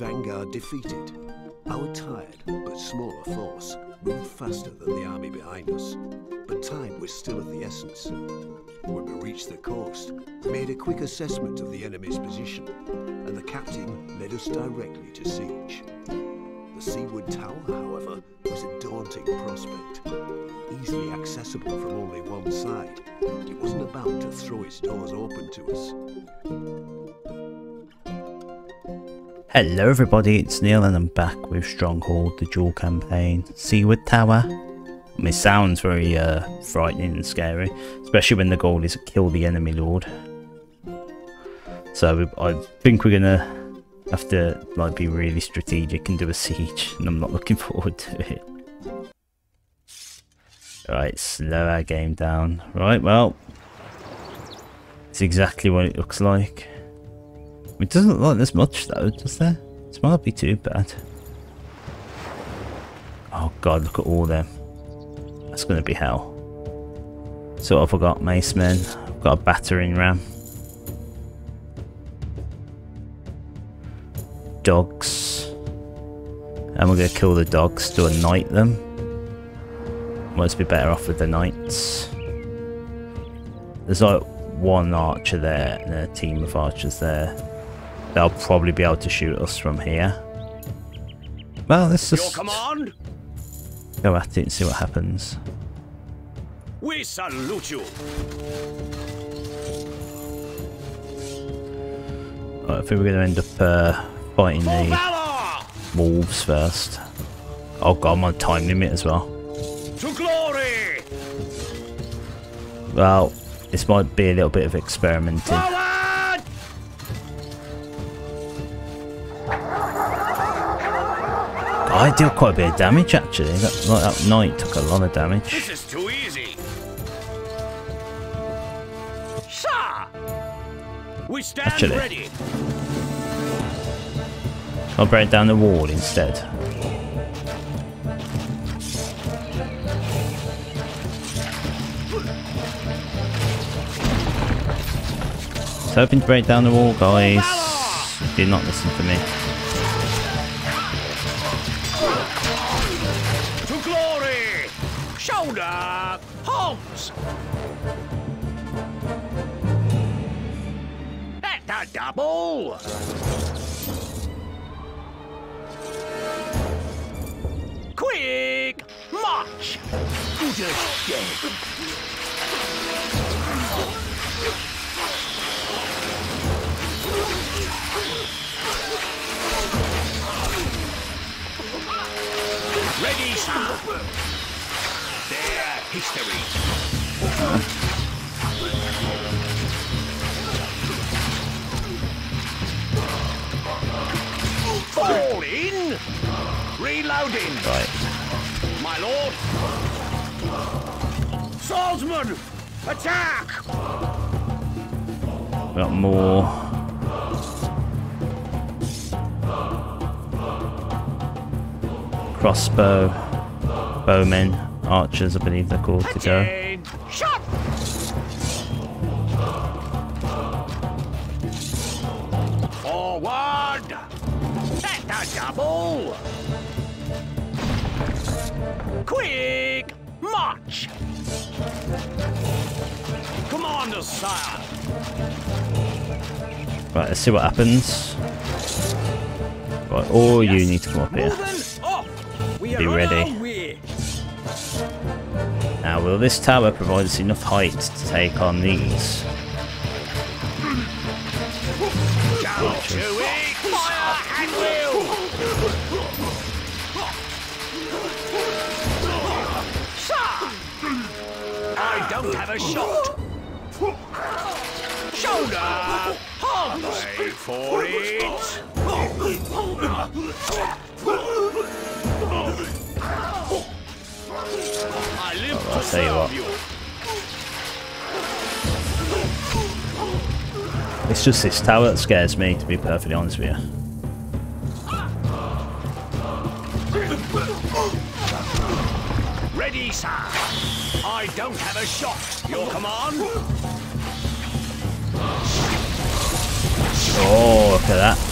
vanguard defeated. Our tired but smaller force moved faster than the army behind us, but time was still of the essence. When we reached the coast, we made a quick assessment of the enemy's position, and the captain led us directly to siege. The Seaward Tower, however, was a daunting prospect. Easily accessible from only one side, it wasn't about to throw its doors open to us. Hello everybody, it's Neil and I'm back with Stronghold, the Jewel Campaign, Seaward Tower. I mean, it sounds very frightening and scary, especially when the goal is to kill the enemy lord. So I think we're gonna have to like be really strategic and do a siege, and I'm not looking forward to it. Right, slow our game down. Right, well, it's exactly what it looks like. It doesn't look like there's much though, does there? This might be too bad. Oh god, look at all them. That's gonna be hell. So what have I got? Mace men. I've got a battering ram. Dogs. And we're gonna kill the dogs to anoint them. Must be better off with the knights. There's like one archer there and a team of archers there. They'll probably be able to shoot us from here. Well, let's just go at it and see what happens. We salute you. Right, I think we're going to end up fighting the wolves first. Oh god, I'm on time limit as well. To glory. Well, this might be a little bit of experimenting. Power! I deal quite a bit of damage actually. That knight took a lot of damage. This is too easy. We stand ready. I'll break down the wall instead. I was hoping to break down the wall, guys. Did not listen to me. Double. Quick march. Ready, stop. Their history. Fall in! Reloading! Right. My lord! Swordsman! Attack! Got more. Crossbow. Bowmen. Archers, I believe they're called to go. Shot! Forward! Double! Quick march! Commander, sire! Right, let's see what happens. Right, all you need to come up here. Be ready. Now, will this tower provide us enough height to take on these? I don't have a shot. Shoulder half for it. I live to serve you. It's just this tower that scares me, to be perfectly honest with you. Ready, sir. I don't have a shot. Your command. Oh, look at that.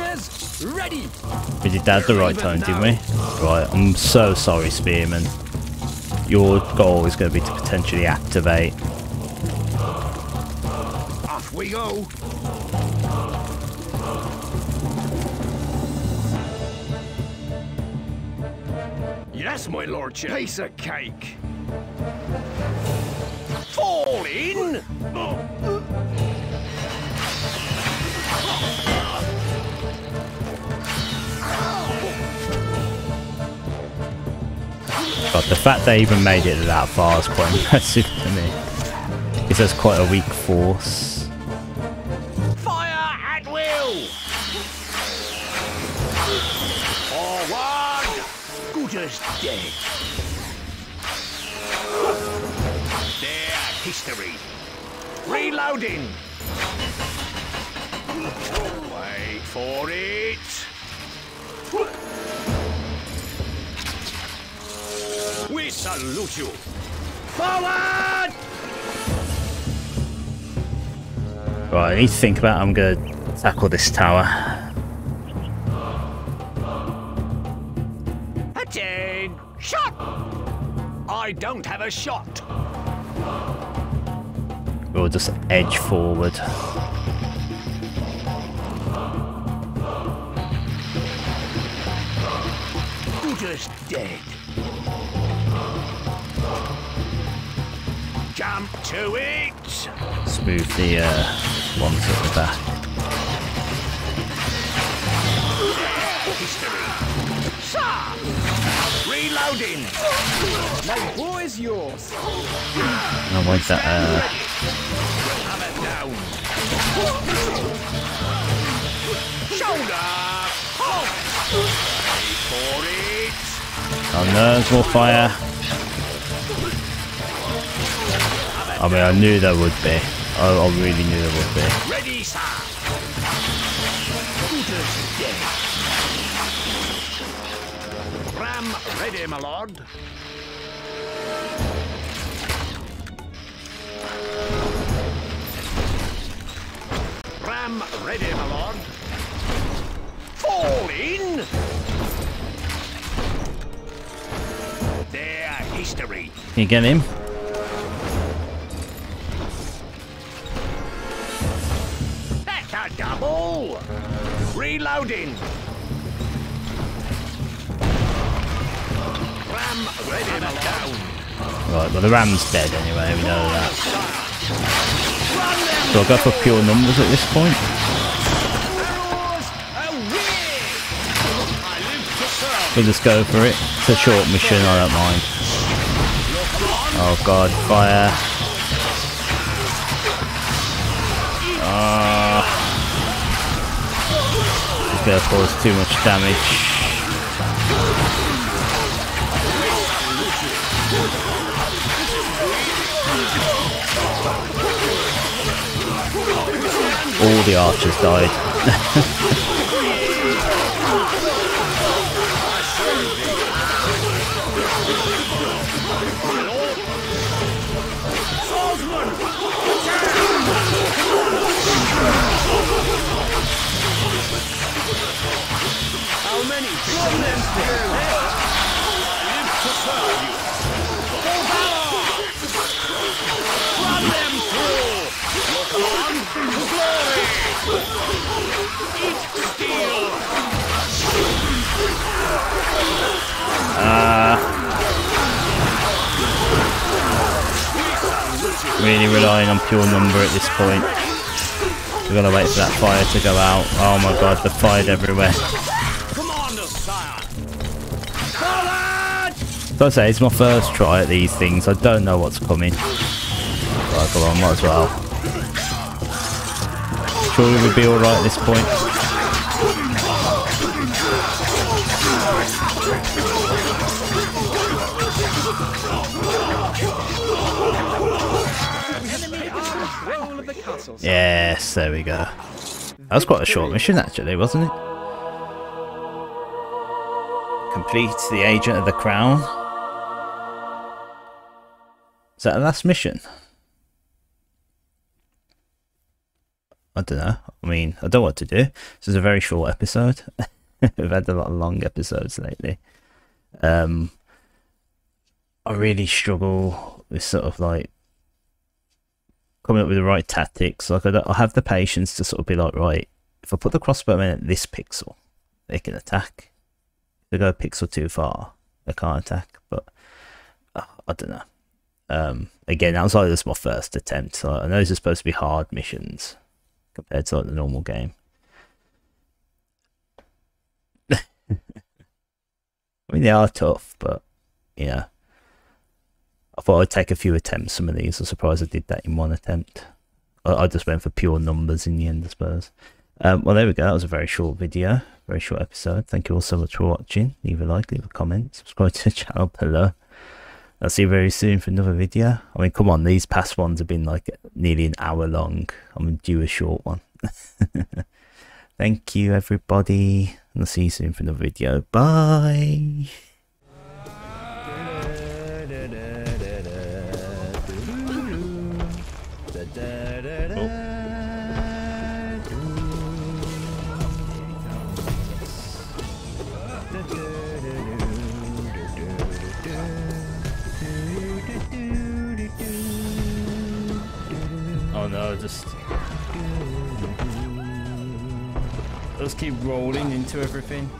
Archers, ready. We did that at the right time, didn't we? Right, I'm so sorry, Spearman. Your goal is going to be to potentially activate. Off we go. Yes, my lordship. Piece of cake. Fall in. God, the fact they even made it that far is quite impressive to me. Because that's quite a weak force. Fire at will. Forward. Good as dead. Their history. Reloading. Wait for it. We salute you. Forward! Right, I need to think about how I'm going to tackle this tower. Attain! Shot! I don't have a shot. We'll just edge forward. Just dead. Jump to it. Let's move the ones at the back. Reloading. My war is yours. I want that. Have it down. Shoulder. For it. Oh no, there's more fire. I mean, I knew there would be. I really knew there would be. Ready, sir. Ram ready, my lord. Ram ready, my lord. Fall in. Their history. Can you get him? Double! Reloading! Ram ready and down! Right, well the ram's dead anyway, we know that. So I'll go for pure numbers at this point. We'll just go for it. It's a short mission, I don't mind. Oh god, fire! Gonna cause too much damage. All the archers died. How many problems do you have? I live to serve you. Full power! Run them through! Look on to glory! Eat steel! Really relying on pure number at this point. We've got to wait for that fire to go out. Oh my god, the fire's everywhere. So I say, it's my first try at these things. I don't know what's coming. Right, go on, might as well. Surely we'll be alright at this point. Yes, there we go. That was quite a short mission actually, wasn't it? Complete the Agent of the Crown. Is that the last mission? I I don't know. I mean, I don't know what to do. This is a very short episode. We've had a lot of long episodes lately. I really struggle with sort of like coming up with the right tactics. Like I have the patience to sort of be like, right, if I put the crossbowmen at this pixel, they can attack. If they go a pixel too far, they can't attack. But I don't know. Again, outside of this, my first attempt. So I know these are supposed to be hard missions compared to like the normal game. I mean, they are tough, but you know, I thought I'd take a few attempts. Some of these, I'm surprised I did that in one attempt. I just went for pure numbers in the end, I suppose. Well, there we go. That was a very short video, very short episode. Thank you all so much for watching. Leave a like, leave a comment, subscribe to the channel below. I'll see you very soon for another video. I mean, come on, these past ones have been like nearly an hour long. I'm due a short one. Thank you, everybody. And I'll see you soon for another video. Bye. Oh no, just... Let's keep rolling into everything.